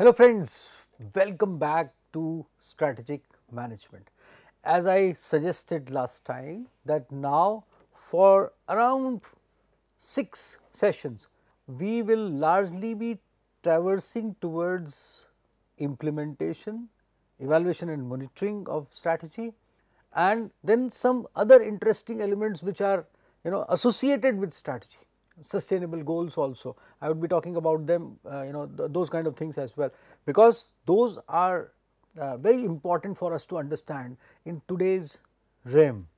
Hello friends, welcome back to Strategic Management. As I suggested last time that now for around 6 sessions, we will largely be traversing towards implementation, evaluation and monitoring of strategy, and then some other interesting elements which are, associated with strategy. Sustainable goals also, I would be talking about them, those kind of things as well, because those are very important for us to understand in today's realm.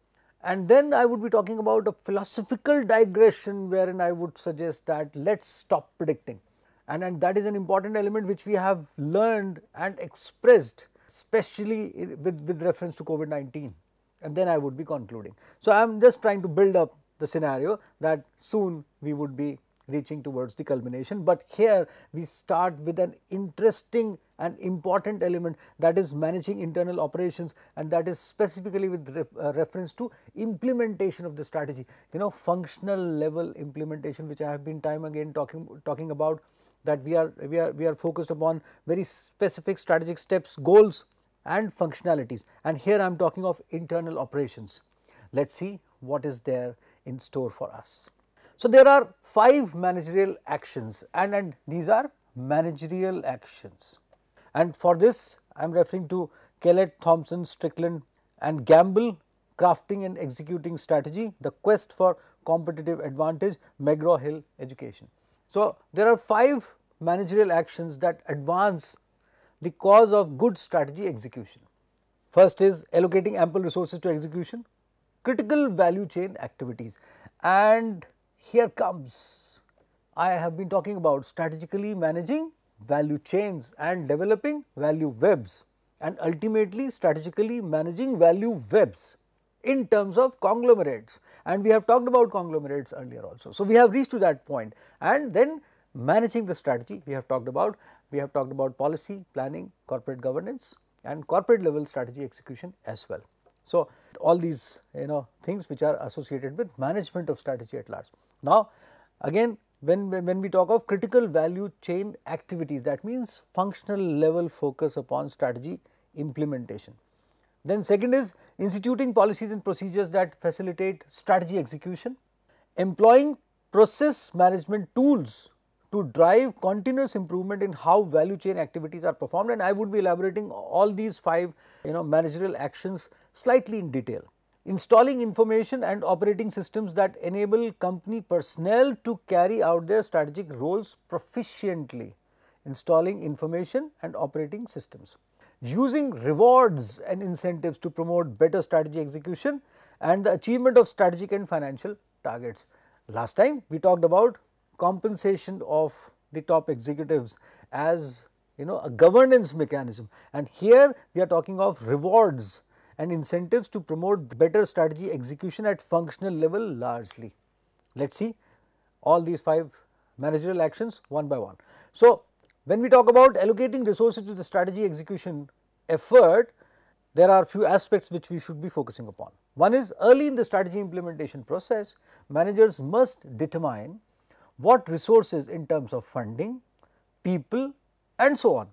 And then I would be talking about a philosophical digression wherein I would suggest that let's stop predicting, and that is an important element which we have learned and expressed, especially with reference to COVID-19, and then I would be concluding. So, I am just trying to build up the scenario that soon we would be reaching towards the culmination, but here we start with an interesting and important element, that is managing internal operations, and that is specifically with reference to implementation of the strategy, functional level implementation, which I have been time again talking about, that we are focused upon very specific strategic steps, goals and functionalities, and here I am talking of internal operations. Let's see what is there in store for us. So, there are 5 managerial actions, and these are managerial actions, and for this I am referring to Kellett, Thompson, Strickland and Gamble, crafting and executing strategy, the quest for competitive advantage, McGraw-Hill education. So, there are 5 managerial actions that advance the cause of good strategy execution. First is allocating ample resources to execution, critical value chain activities, and here comes, I have been talking about strategically managing value chains and developing value webs, and ultimately strategically managing value webs in terms of conglomerates, and we have talked about conglomerates earlier also. So, we have reached to that point, and then managing the strategy we have talked about. We have talked about policy, planning, corporate governance and corporate level strategy execution as well. So, all these things which are associated with management of strategy at large. Now, again when we talk of critical value chain activities, that means functional level focus upon strategy implementation. Then second is instituting policies and procedures that facilitate strategy execution, employing process management tools to drive continuous improvement in how value chain activities are performed, and I would be elaborating all these 5 managerial actions slightly in detail. Installing information and operating systems that enable company personnel to carry out their strategic roles proficiently. Installing information and operating systems. Using rewards and incentives to promote better strategy execution and the achievement of strategic and financial targets. Last time we talked about compensation of the top executives as a governance mechanism, and here we are talking of rewards and incentives to promote better strategy execution at functional level largely. Let's see all these 5 managerial actions one by one. So, when we talk about allocating resources to the strategy execution effort, there are few aspects which we should be focusing upon. One is early in the strategy implementation process, managers must determine what resources in terms of funding, people and so on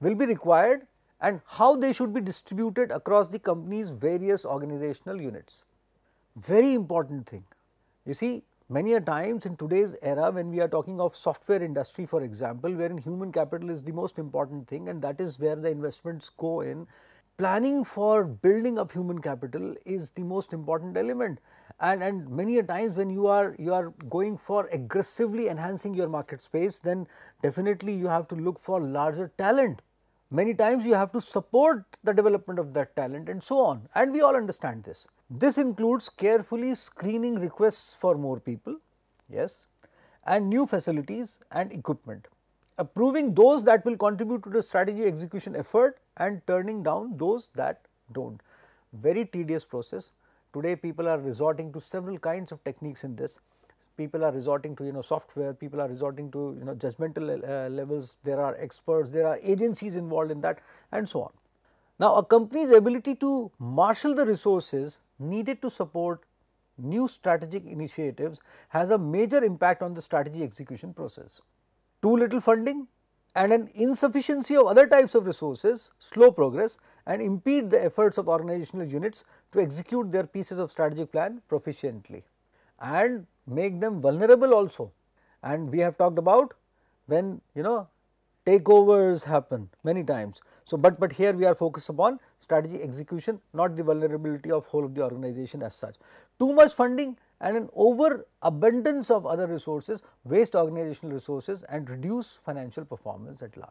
will be required, and how they should be distributed across the company's various organizational units. Very important thing. You see, many a times in today's era when we are talking of software industry, for example, wherein human capital is the most important thing, and that is where the investments go in. Planning for building up human capital is the most important element, and many a times when you are going for aggressively enhancing your market space, then definitely you have to look for larger talent. Many times you have to support the development of that talent and so on, and we all understand this. This includes carefully screening requests for more people, yes, and new facilities and equipment. Approving those that will contribute to the strategy execution effort and turning down those that do not. Very tedious process. Today people are resorting to several kinds of techniques in this. People are resorting to software, people are resorting to judgmental levels, there are experts, there are agencies involved in that and so on. Now, a company's ability to marshal the resources needed to support new strategic initiatives has a major impact on the strategy execution process. Too little funding and an insufficiency of other types of resources slow progress and impede the efforts of organizational units to execute their pieces of strategic plan proficiently and make them vulnerable also. And we have talked about when, you know, takeovers happen many times. So, but here we are focused upon strategy execution, not the vulnerability of whole of the organization as such. Too much funding and an overabundance of other resources waste organizational resources and reduce financial performance at large.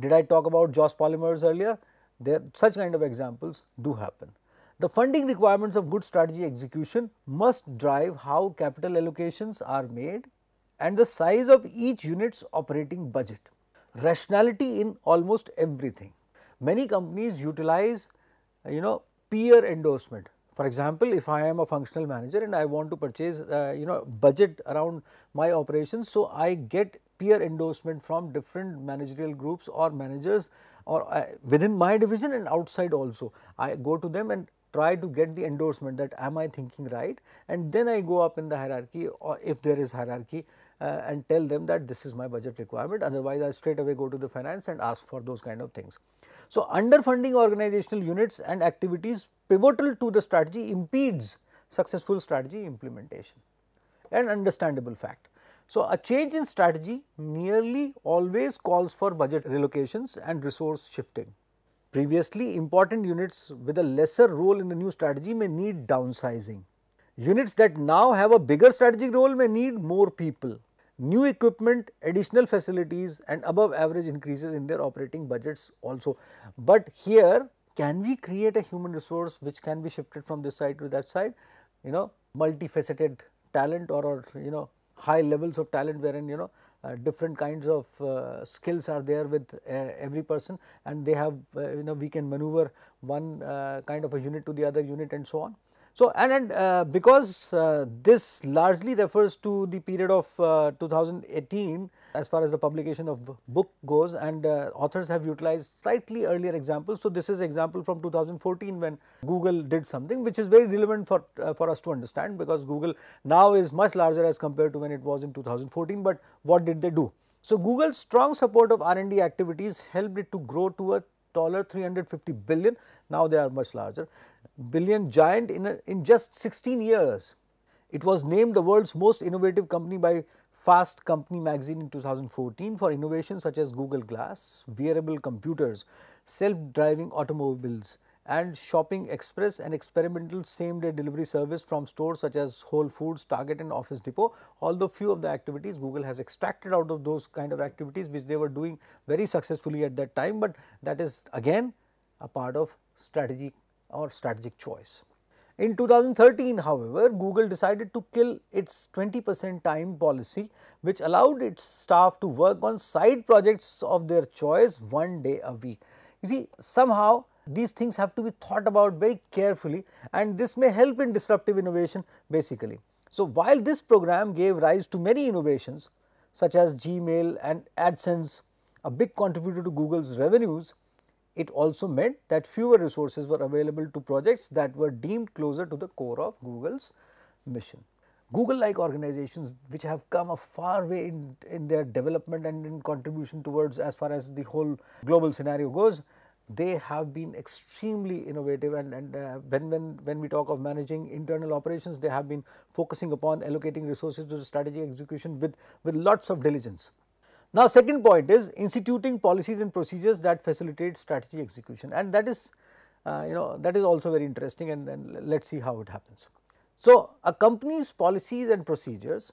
Did I talk about Joss polymers earlier? There, such kind of examples do happen. The funding requirements of good strategy execution must drive how capital allocations are made and the size of each unit's operating budget. Rationality in almost everything. Many companies utilize, you know, peer endorsement. For example, if I am a functional manager and I want to purchase, you know, budget around my operations, so I get peer endorsement from different managerial groups or managers or within my division and outside also. I go to them and try to get the endorsement that am I thinking right, and then I go up in the hierarchy or if there is hierarchy and tell them that this is my budget requirement, otherwise I straight away go to the finance and ask for those kind of things. So, underfunding organizational units and activities pivotal to the strategy impedes successful strategy implementation, an understandable fact. So, a change in strategy nearly always calls for budget relocations and resource shifting. Previously, important units with a lesser role in the new strategy may need downsizing. Units that now have a bigger strategic role may need more people, new equipment, additional facilities and above average increases in their operating budgets also. But here, can we create a human resource which can be shifted from this side to that side, you know, multifaceted talent or you know, high levels of talent wherein, you know, different kinds of skills are there with every person and they have, you know, we can maneuver one kind of a unit to the other unit and so on. So, and because this largely refers to the period of 2018 as far as the publication of book goes, and authors have utilized slightly earlier examples. So, this is example from 2014 when Google did something which is very relevant for us to understand, because Google now is much larger as compared to when it was in 2014, but what did they do? So, Google's strong support of R&D activities helped it to grow to a $350 billion, now they are much larger, billion giant in just 16 years. It was named the world's most innovative company by Fast Company magazine in 2014 for innovations such as Google Glass, wearable computers, self-driving automobiles and Shopping Express, an experimental same-day delivery service from stores such as Whole Foods, Target and Office Depot. Although few of the activities Google has extracted out of those kind of activities which they were doing very successfully at that time, but that is again a part of strategy or strategic choice. In 2013, however, Google decided to kill its 20% time policy which allowed its staff to work on side projects of their choice 1 day a week. You see, somehow these things have to be thought about very carefully and this may help in disruptive innovation basically. So, while this program gave rise to many innovations such as Gmail and AdSense, a big contributor to Google's revenues, it also meant that fewer resources were available to projects that were deemed closer to the core of Google's mission. Google-like organizations which have come a far way in their development and in contribution towards as far as the whole global scenario goes, they have been extremely innovative and when we talk of managing internal operations, they have been focusing upon allocating resources to the strategy execution with lots of diligence. Now, second point is instituting policies and procedures that facilitate strategy execution, and that is you know, that is also very interesting and let us see how it happens. So, a company's policies and procedures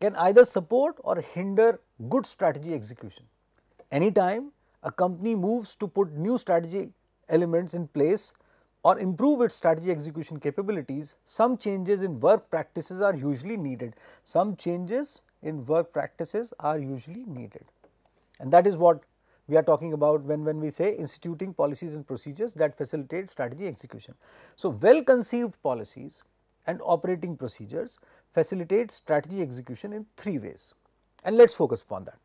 can either support or hinder good strategy execution. Anytime a company moves to put new strategy elements in place or improve its strategy execution capabilities, some changes in work practices are usually needed. And that is what we are talking about when we say instituting policies and procedures that facilitate strategy execution. So, well conceived policies and operating procedures facilitate strategy execution in 3 ways, and let us focus upon that.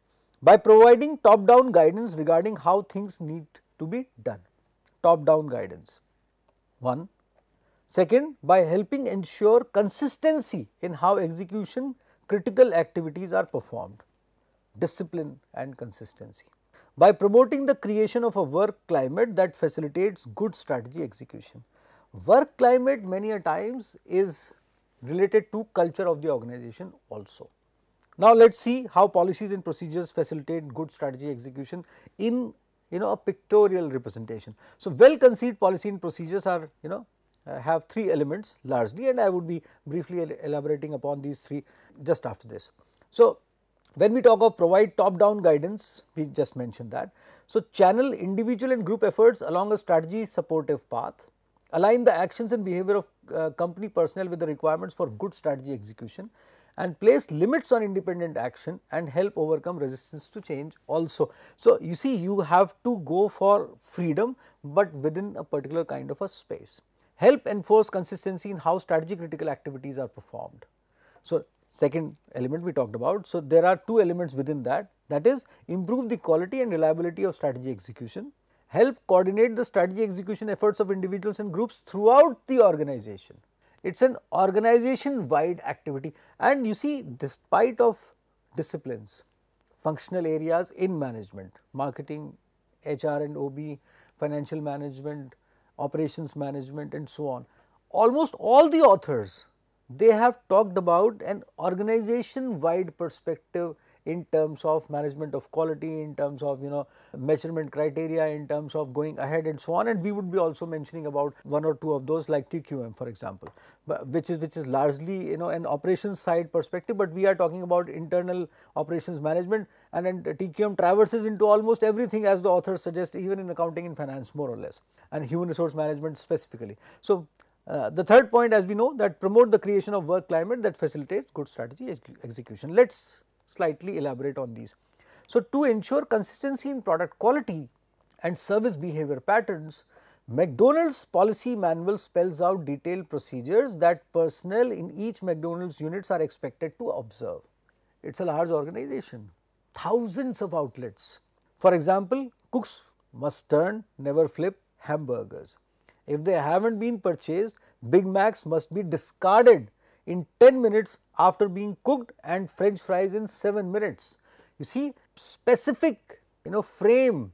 By providing top down guidance regarding how things need to be done, top down guidance, 1. Second, by helping ensure consistency in how execution critical activities are performed, discipline and consistency. by promoting the creation of a work climate that facilitates good strategy execution. Work climate many a times is related to culture of the organization also. Now, let us see how policies and procedures facilitate good strategy execution in a pictorial representation. So, well conceived policy and procedures are have three elements largely, and I would be briefly elaborating upon these three just after this. So, when we talk of provide top down guidance, we just mentioned that. So, channel individual and group efforts along a strategy supportive path, align the actions and behavior of company personnel with the requirements for good strategy execution, and place limits on independent action and help overcome resistance to change also. So, you see, you have to go for freedom, but within a particular kind of a space. Help enforce consistency in how strategy critical activities are performed. So, second element we talked about. So, there are two elements within that, that is improve the quality and reliability of strategy execution, help coordinate the strategy execution efforts of individuals and groups throughout the organization. It is an organization wide activity, and you see, despite of disciplines, functional areas in management, marketing, HR and OB, financial management, operations management and so on, almost all the authors, they have talked about an organization wide perspective in terms of management of quality, in terms of measurement criteria, in terms of going ahead and so on, and we would be also mentioning about one or two of those like TQM for example, which is largely an operations side perspective, but we are talking about internal operations management, and TQM traverses into almost everything as the authors suggest, even in accounting and finance more or less, and human resource management specifically. So, the third point, as we know, that promote the creation of work climate that facilitates good strategy execution. Let us slightly elaborate on these. So, to ensure consistency in product quality and service behavior patterns, McDonald's policy manual spells out detailed procedures that personnel in each McDonald's units are expected to observe. It is a large organization, thousands of outlets. For example, cooks must turn, never flip hamburgers. If they have not been purchased, Big Macs must be discarded in 10 minutes after being cooked and French fries in 7 minutes. You see, specific frame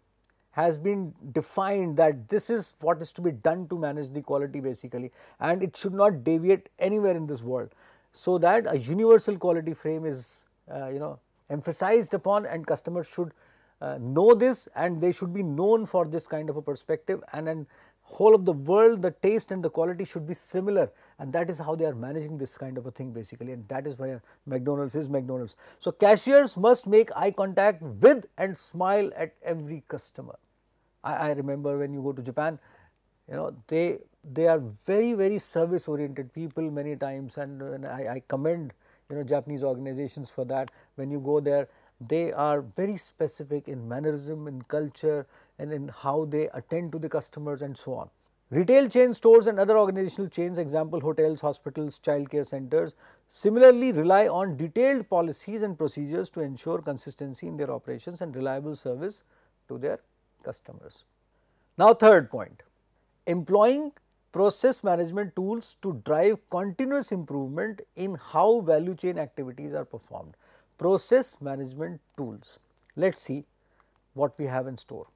has been defined that this is what is to be done to manage the quality basically, and it should not deviate anywhere in this world. So that a universal quality frame is emphasized upon, and customers should know this, and they should be known for this kind of a perspective, and whole of the world, the taste and the quality should be similar, and that is how they are managing this kind of a thing basically, and that is why McDonald's is McDonald's. So, cashiers must make eye contact with and smile at every customer. I remember when you go to Japan, they are very, very service oriented people many times, and I commend Japanese organizations for that. When you go there, they are very specific in mannerism, in culture, and in how they attend to the customers and so on. Retail chain stores and other organizational chains, example hotels, hospitals, child care centers, similarly rely on detailed policies and procedures to ensure consistency in their operations and reliable service to their customers. Now, third point, employing process management tools to drive continuous improvement in how value chain activities are performed. Process management tools. Let us see what we have in store.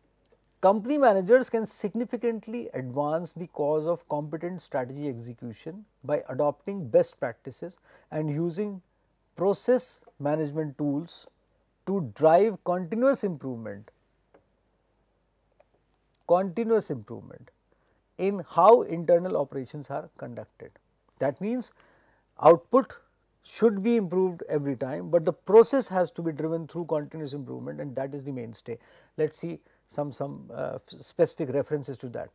Company managers can significantly advance the cause of competent strategy execution by adopting best practices and using process management tools to drive continuous improvement in how internal operations are conducted. That means output should be improved every time, but the process has to be driven through continuous improvement, and that is the mainstay. Let us see some specific references to that.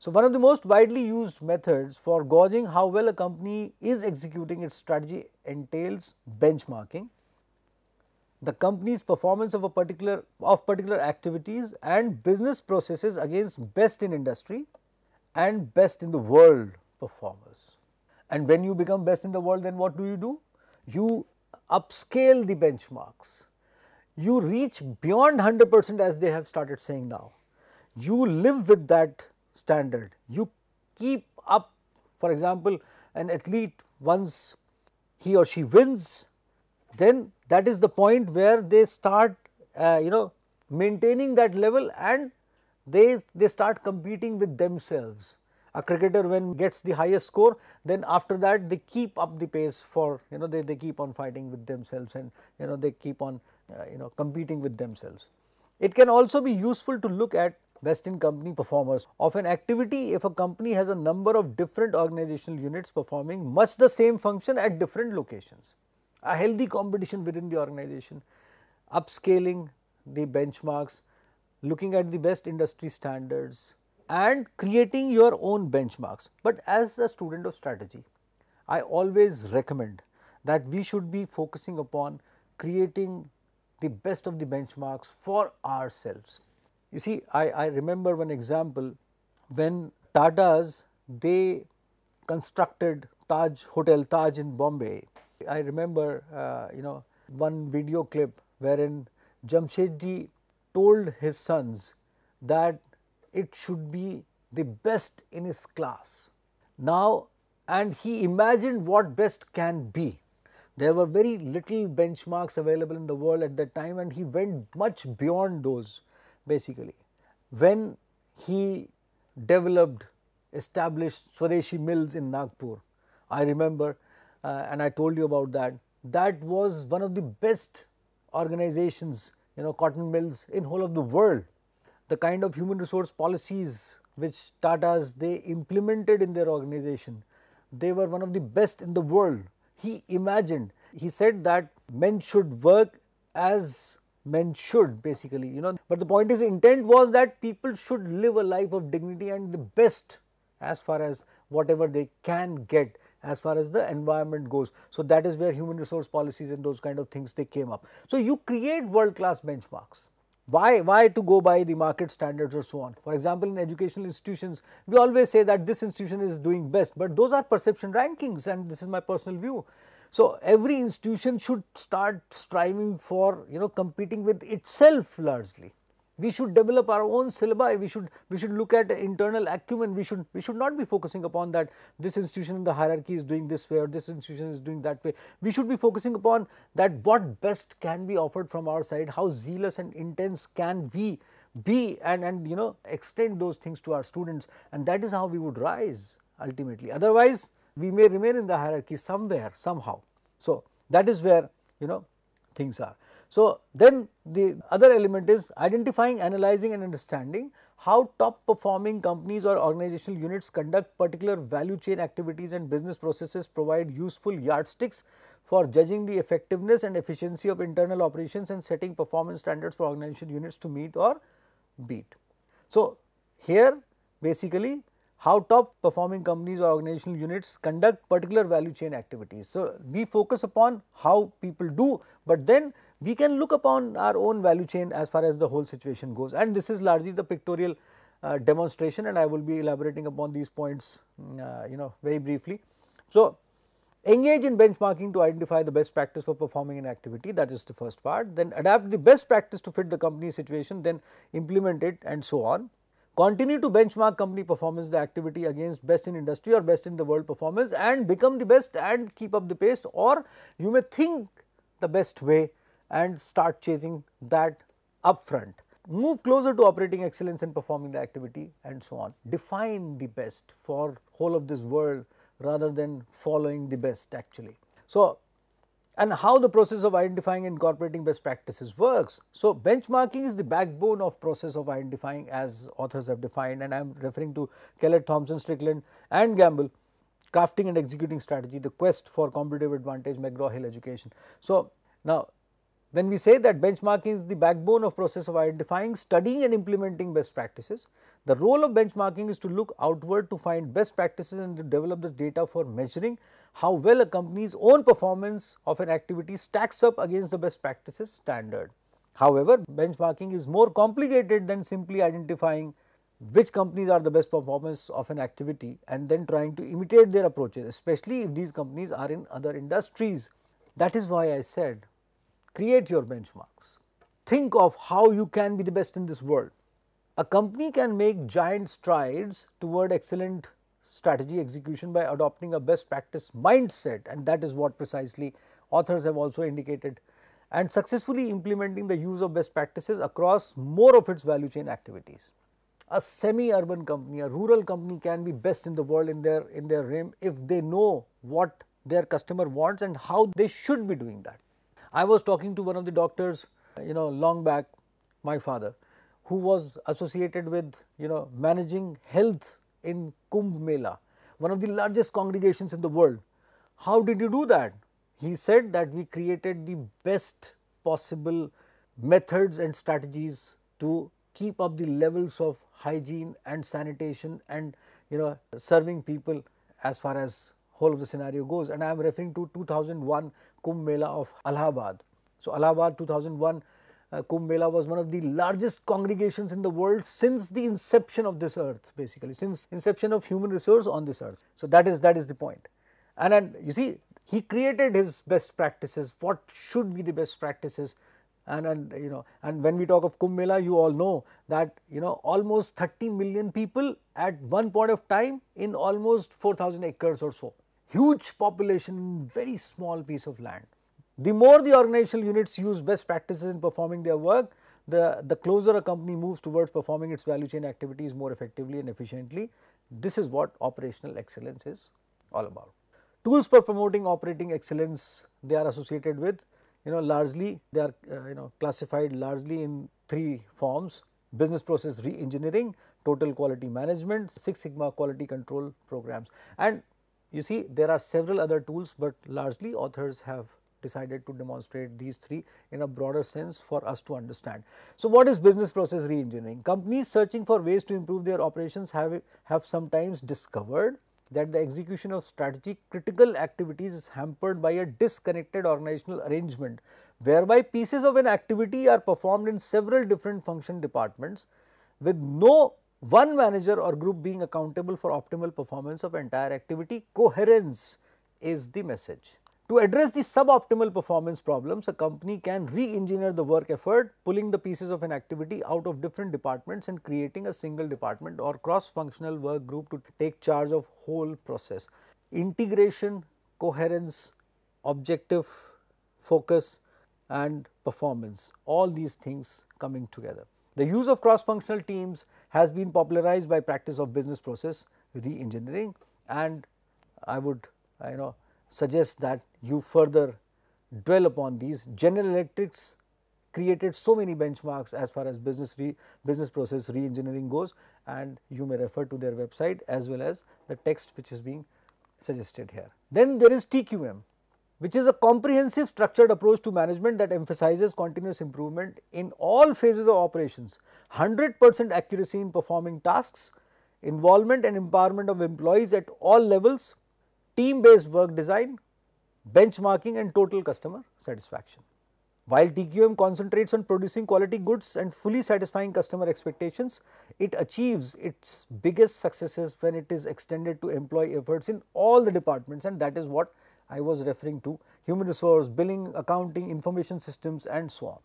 So, one of the most widely used methods for gauging how well a company is executing its strategy entails benchmarking, the company's performance of particular activities and business processes against best in industry and best in the world performers. And when you become best in the world, then what do? You upscale the benchmarks. You reach beyond 100% as they have started saying now. You live with that standard. You keep up. For example, an athlete, once he or she wins, then that is the point where they start maintaining that level, and they start competing with themselves. A cricketer when gets the highest score, then after that they keep up the pace for, you know, they keep on fighting with themselves, and you know they keep on competing with themselves. It can also be useful to look at best in company performers of an activity if a company has a number of different organizational units performing much the same function at different locations. A healthy competition within the organization, upscaling the benchmarks, looking at the best industry standards and creating your own benchmarks. But as a student of strategy, I always recommend that we should be focusing upon creating the best of the benchmarks for ourselves. You see, I remember one example when Tata's, they constructed Taj Hotel, Taj in Bombay. I remember, one video clip wherein Jamshedji told his sons that it should be the best in his class. Now, and he imagined what best can be. There were very little benchmarks available in the world at that time, and he went much beyond those. Basically, when he developed, established Swadeshi Mills in Nagpur, I remember and I told you about that, that was one of the best organizations, cotton mills in whole of the world. The kind of human resource policies which Tata's, they implemented in their organization, they were one of the best in the world. He imagined, he said that men should work as men should, basically, but the point is, intent was that people should live a life of dignity and the best as far as whatever they can get as far as the environment goes. So that is where human resource policies and those kind of things, they came up. So you create world class benchmarks. Why to go by the market standards or so on? For example, in educational institutions, we always say that this institution is doing best, but those are perception rankings, and this is my personal view. So every institution should start striving for, competing with itself largely. We should develop our own syllabi, we should look at internal acumen, we should not be focusing upon that this institution in the hierarchy is doing this way or this institution is doing that way. We should be focusing upon that what best can be offered from our side, how zealous and intense can we be, and extend those things to our students, and that is how we would rise ultimately. Otherwise, we may remain in the hierarchy somewhere, somehow. So that is where, things are. So then the other element is identifying, analyzing and understanding how top performing companies or organizational units conduct particular value chain activities and business processes provide useful yardsticks for judging the effectiveness and efficiency of internal operations and setting performance standards for organizational units to meet or beat. So here basically, how top performing companies or organizational units conduct particular value chain activities. So we focus upon how people do, but then we can look upon our own value chain as far as the whole situation goes, and this is largely the pictorial demonstration, and I will be elaborating upon these points very briefly. So engage in benchmarking to identify the best practice for performing an activity, that is the first part. Then adapt the best practice to fit the company's situation, then implement it and so on. Continue to benchmark company performance, the activity against best in industry or best in the world performance, and become the best and keep up the pace, or you may think the best way and start chasing that upfront. Move closer to operating excellence in performing the activity and so on. Define the best for whole of this world rather than following the best actually. So, and how the process of identifying and incorporating best practices works. So, benchmarking is the backbone of process of identifying as authors have defined, and I am referring to Kellett, Thompson, Strickland and Gamble, crafting and executing strategy, the quest for competitive advantage, McGraw-Hill education. So, now when we say that benchmarking is the backbone of process of identifying, studying and implementing best practices, the role of benchmarking is to look outward to find best practices and to develop the data for measuring how well a company's own performance of an activity stacks up against the best practices standard. However, benchmarking is more complicated than simply identifying which companies are the best performers of an activity and then trying to imitate their approaches, especially if these companies are in other industries. That is why I said, create your benchmarks. Think of how you can be the best in this world. A company can make giant strides toward excellent strategy execution by adopting a best practice mindset, and that is what precisely authors have also indicated and successfully implementing the use of best practices across more of its value chain activities. A semi-urban company, a rural company can be best in the world in their realm if they know what their customer wants and how they should be doing that. I was talking to one of the doctors, long back, my father, who was associated with, managing health in Kumbh Mela, one of the largest congregations in the world. How did you do that? He said that we created the best possible methods and strategies to keep up the levels of hygiene and sanitation and serving people as far as whole of the scenario goes, and I am referring to 2001 Kumbh Mela of Allahabad. So, Allahabad 2001 Kumbh Mela was one of the largest congregations in the world since the inception of this earth, basically since inception of human resource on this earth. So, that is the point. And you see, he created his best practices, what should be the best practices. And when we talk of Kumbh Mela, you all know that almost 30 million people at one point of time in almost 4,000 acres or so, huge population, very small piece of land. The more the organizational units use best practices in performing their work, the closer a company moves towards performing its value chain activities more effectively and efficiently. This is what operational excellence is all about. Tools for promoting operating excellence, they are associated with largely they are classified largely in three forms: business process re-engineering, total quality management, Six Sigma quality control programs. And you see, there are several other tools, but largely authors have decided to demonstrate these three in a broader sense for us to understand. So, what is business process re-engineering? Companies searching for ways to improve their operations have sometimes discovered that the execution of strategic critical activities is hampered by a disconnected organizational arrangement, whereby pieces of an activity are performed in several different function departments, with no one manager or group being accountable for optimal performance of entire activity. Coherence is the message. To address the suboptimal performance problems, a company can re-engineer the work effort, pulling the pieces of an activity out of different departments and creating a single department or cross-functional work group to take charge of whole process. Integration, coherence, objective, focus and performance, all these things coming together. The use of cross-functional teams has been popularized by practice of business process re-engineering, and I would, suggest that you further dwell upon these. General Electrics created so many benchmarks as far as business process re-engineering goes, and you may refer to their website as well as the text which is being suggested here. Then there is TQM, which is a comprehensive structured approach to management that emphasizes continuous improvement in all phases of operations, 100% accuracy in performing tasks, involvement and empowerment of employees at all levels, team based work design, benchmarking and total customer satisfaction. While TQM concentrates on producing quality goods and fully satisfying customer expectations, it achieves its biggest successes when it is extended to employee efforts in all the departments, and that is what I was referring to: human resource, billing, accounting, information systems and so on.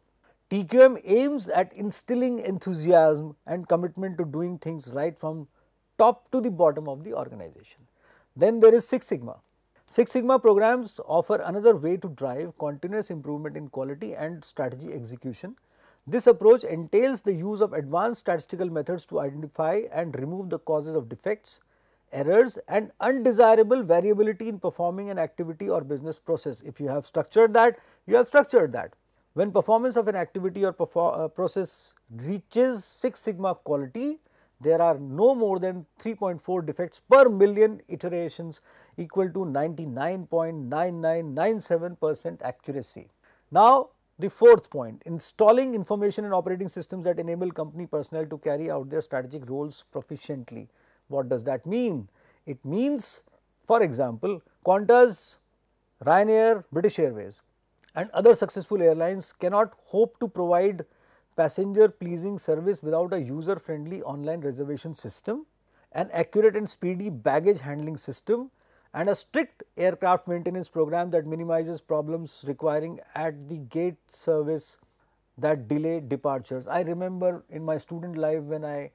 TQM aims at instilling enthusiasm and commitment to doing things right from top to the bottom of the organization. Then there is Six Sigma. Six Sigma programs offer another way to drive continuous improvement in quality and strategy execution. This approach entails the use of advanced statistical methods to identify and remove the causes of defects, errors and undesirable variability in performing an activity or business process. If you have structured that, you have structured that. When performance of an activity or process reaches Six Sigma quality, there are no more than 3.4 defects per million iterations, equal to 99.9997% accuracy. Now, the fourth point: installing information and operating systems that enable company personnel to carry out their strategic roles proficiently. What does that mean? It means, for example, Qantas, Ryanair, British Airways and other successful airlines cannot hope to provide passenger pleasing service without a user friendly online reservation system, an accurate and speedy baggage handling system and a strict aircraft maintenance program that minimizes problems requiring at the gate service that delay departures. I remember in my student life when I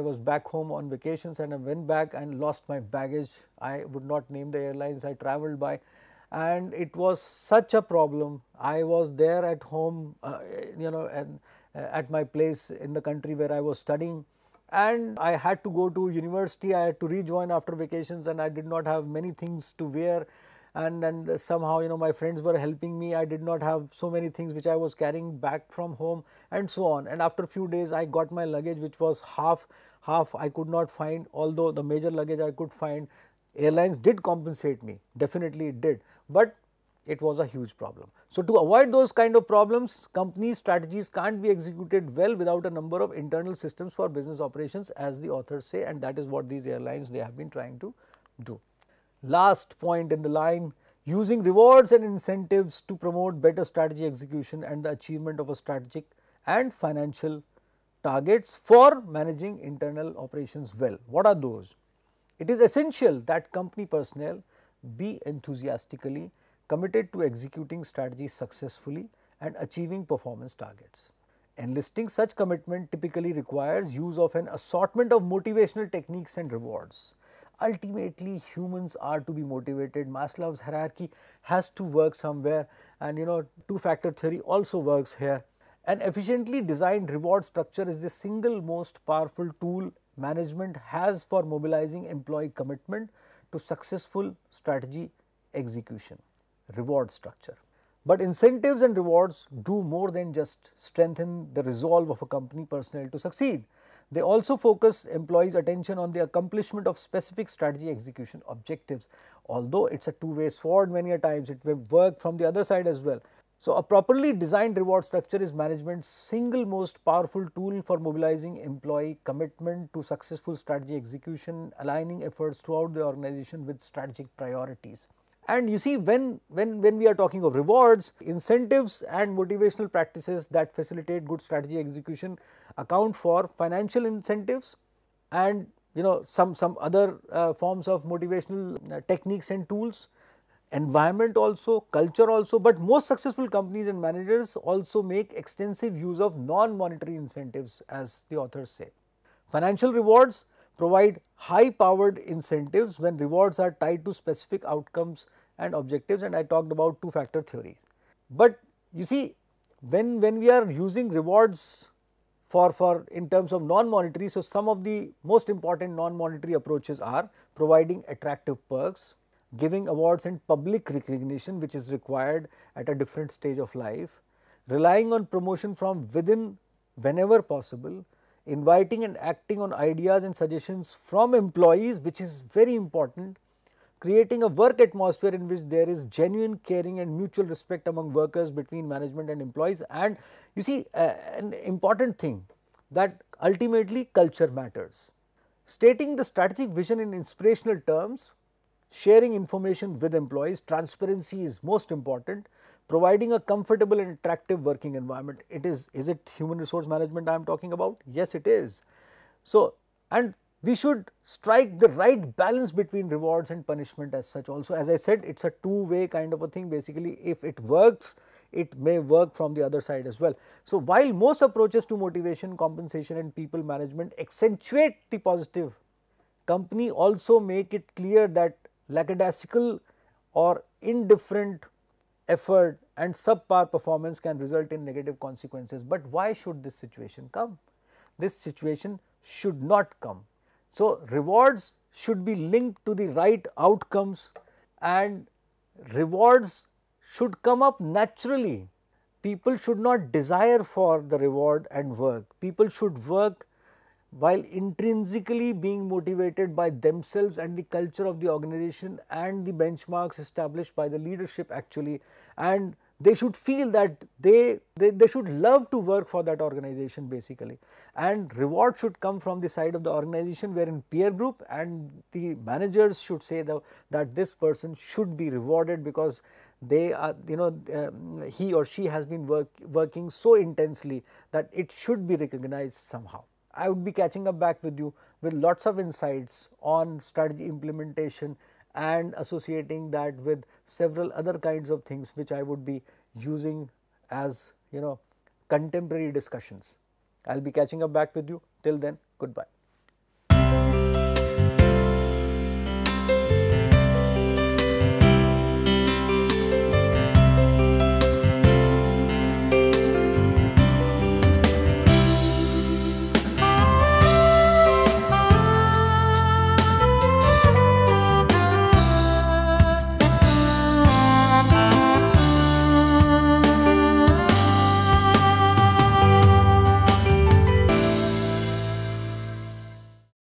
was back home on vacations and I went back and lost my baggage. I would not name the airlines I traveled by. and it was such a problem. I was there at home, you know, and at my place in the country where I was studying, and I had to go to university. I had to rejoin after vacations, and I did not have many things to wear, and somehow, you know, my friends were helping me. I did not have so many things which I was carrying back from home and so on. And after a few days I got my luggage, which was half I could not find, although the major luggage I could find. Airlines did compensate me, definitely it did, but it was a huge problem. So, to avoid those kind of problems, company strategies can't be executed well without a number of internal systems for business operations, as the authors say, and that is what these airlines, they have been trying to do. Last point in the line, using rewards and incentives to promote better strategy execution and the achievement of a strategic and financial targets for managing internal operations well. What are those? It is essential that company personnel be enthusiastically committed to executing strategies successfully and achieving performance targets. Enlisting such commitment typically requires use of an assortment of motivational techniques and rewards. Ultimately, humans are to be motivated. Maslow's hierarchy has to work somewhere, and you know, two-factor theory also works here. An efficiently designed reward structure is the single most powerful tool management has for mobilizing employee commitment to successful strategy execution. Reward structure. But incentives and rewards do more than just strengthen the resolve of a company personnel to succeed. They also focus employees' attention on the accomplishment of specific strategy execution objectives. Although it is a two-way sword, many a times it will work from the other side as well. So, a properly designed reward structure is management's single most powerful tool for mobilizing employee commitment to successful strategy execution, aligning efforts throughout the organization with strategic priorities. And you see, when we are talking of rewards, incentives and motivational practices that facilitate good strategy execution account for financial incentives and, you know, some other forms of motivational techniques and tools, environment also, culture also. But most successful companies and managers also make extensive use of non-monetary incentives, as the authors say. Financial rewards provide high-powered incentives when rewards are tied to specific outcomes and objectives, and I talked about two-factor theory. But you see, when we are using rewards for in terms of non-monetary, so some of the most important non-monetary approaches are providing attractive perks, giving awards and public recognition which is required at a different stage of life, relying on promotion from within whenever possible, inviting and acting on ideas and suggestions from employees, which is very important, creating a work atmosphere in which there is genuine caring and mutual respect among workers, between management and employees. And you see, an important thing, that ultimately culture matters. Stating the strategic vision in inspirational terms, sharing information with employees, transparency is most important, providing a comfortable and attractive working environment. Is it human resource management I am talking about? Yes, it is. So, and we should strike the right balance between rewards and punishment as such also. As I said, it is a two-way kind of a thing. Basically, if it works, it may work from the other side as well. So, while most approaches to motivation, compensation and people management accentuate the positive, company also make it clear that lackadaisical or indifferent effort and subpar performance can result in negative consequences. But why should this situation come? This situation should not come. So, rewards should be linked to the right outcomes, and rewards should come up naturally. People should not desire for the reward and work. People should work while intrinsically being motivated by themselves and the culture of the organization and the benchmarks established by the leadership actually, and they should feel that they should love to work for that organization basically. And reward should come from the side of the organization, wherein peer group and the managers should say that this person should be rewarded because they are, you know, he or she has been working so intensely that it should be recognized somehow. I would be catching up back with you with lots of insights on strategy implementation and associating that with several other kinds of things which I would be using as, you know, contemporary discussions. I will be catching up back with you. Till then, goodbye.